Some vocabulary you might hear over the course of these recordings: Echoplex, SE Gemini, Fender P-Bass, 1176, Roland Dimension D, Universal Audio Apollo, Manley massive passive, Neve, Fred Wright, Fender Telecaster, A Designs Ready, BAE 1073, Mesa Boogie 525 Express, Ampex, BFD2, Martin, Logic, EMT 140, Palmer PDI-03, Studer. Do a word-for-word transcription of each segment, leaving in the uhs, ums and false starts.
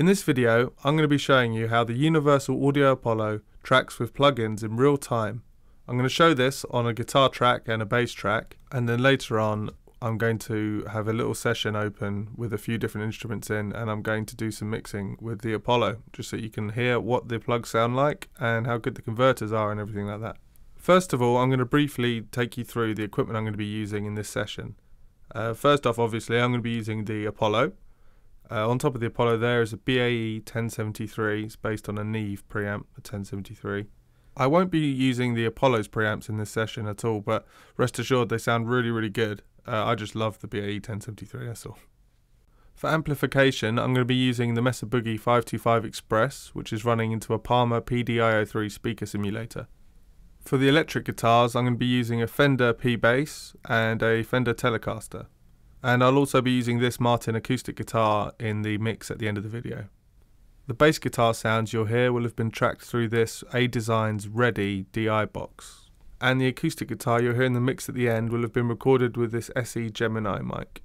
In this video, I'm going to be showing you how the Universal Audio Apollo tracks with plugins in real time. I'm going to show this on a guitar track and a bass track, and then later on I'm going to have a little session open with a few different instruments in, and I'm going to do some mixing with the Apollo just so you can hear what the plugs sound like and how good the converters are and everything like that. First of all, I'm going to briefly take you through the equipment I'm going to be using in this session. Uh, first off, obviously, I'm going to be using the Apollo. Uh, on top of the Apollo there is a B A E ten seventy-three. It's based on a Neve preamp, a ten seventy-three. I won't be using the Apollo's preamps in this session at all, but rest assured they sound really, really good. Uh, I just love the B A E ten seventy-three, that's all. For amplification, I'm going to be using the Mesa Boogie five two five Express, which is running into a Palmer P D I oh three speaker simulator. For the electric guitars, I'm going to be using a Fender P-Bass and a Fender Telecaster. And I'll also be using this Martin acoustic guitar in the mix at the end of the video. The bass guitar sounds you'll hear will have been tracked through this A Designs Ready D I box. And the acoustic guitar you'll hear in the mix at the end will have been recorded with this S E Gemini mic.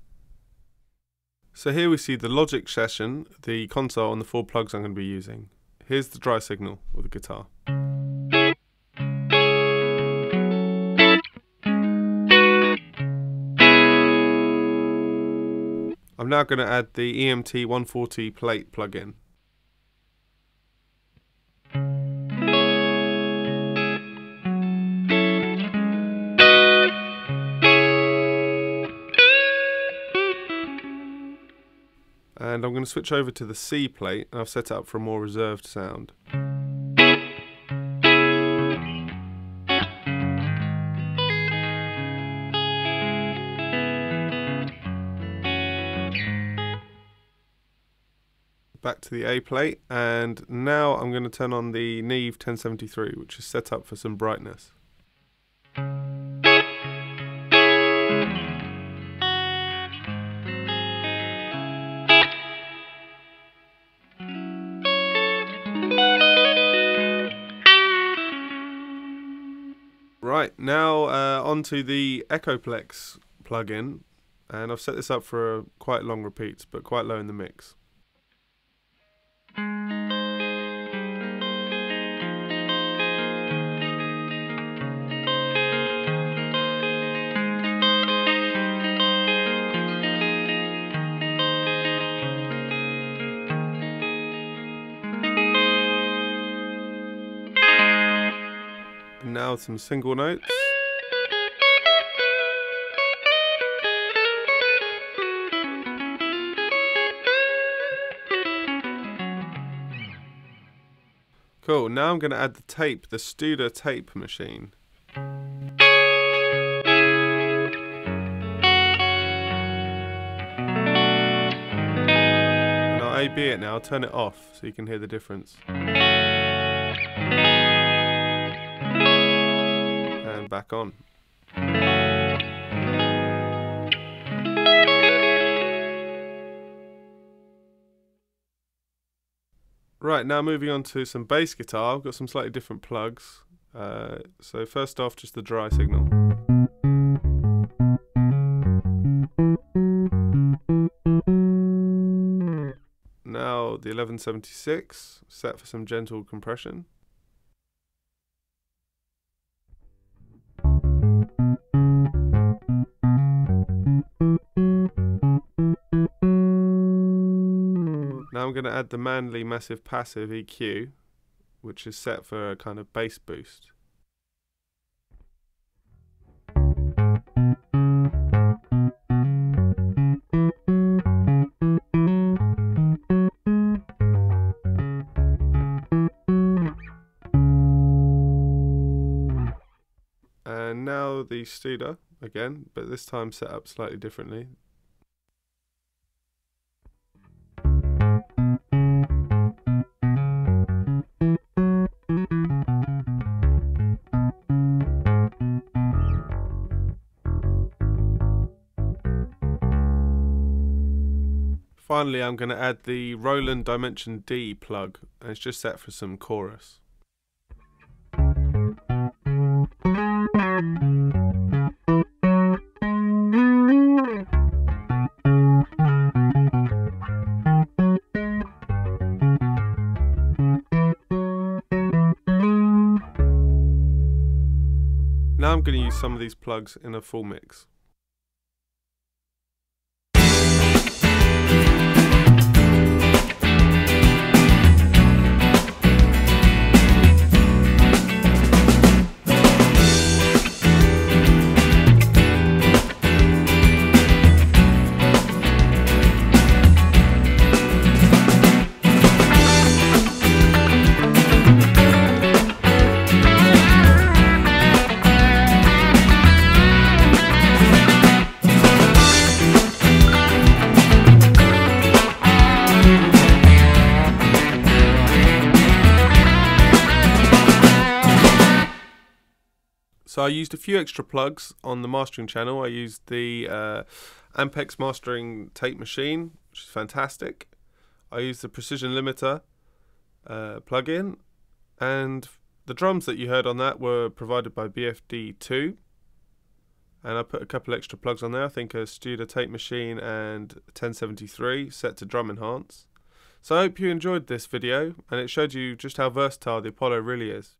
So here we see the Logic session, the console and the four plugs I'm going to be using. Here's the dry signal of the guitar. I'm now going to add the E M T one forty plate plugin. And I'm going to switch over to the C plate, and I've set it up for a more reserved sound. Back to the A plate, and now I'm going to turn on the Neve ten seventy-three, which is set up for some brightness. Right, now uh, onto the Echoplex plugin, and I've set this up for uh, quite long repeats, but quite low in the mix. Now some single notes. Cool, now I'm going to add the tape, the Studer tape machine. And I'll A B it now, I'll turn it off so you can hear the difference. And back on. Right, now moving on to some bass guitar. I've got some slightly different plugs. Uh, so first off, just the dry signal. Now the eleven seventy-six, set for some gentle compression. Now I'm going to add the Manley massive passive E Q, which is set for a kind of bass boost. And now the Studer again, but this time set up slightly differently. Finally, I'm going to add the Roland Dimension D plug, and it's just set for some chorus. Now I'm going to use some of these plugs in a full mix. So I used a few extra plugs on the mastering channel. I used the uh, Ampex mastering tape machine, which is fantastic. I used the precision limiter uh, plug-in, and the drums that you heard on that were provided by B F D two. And I put a couple extra plugs on there. I think a Studer tape machine and ten seventy-three set to drum enhance. So I hope you enjoyed this video, and it showed you just how versatile the Apollo really is.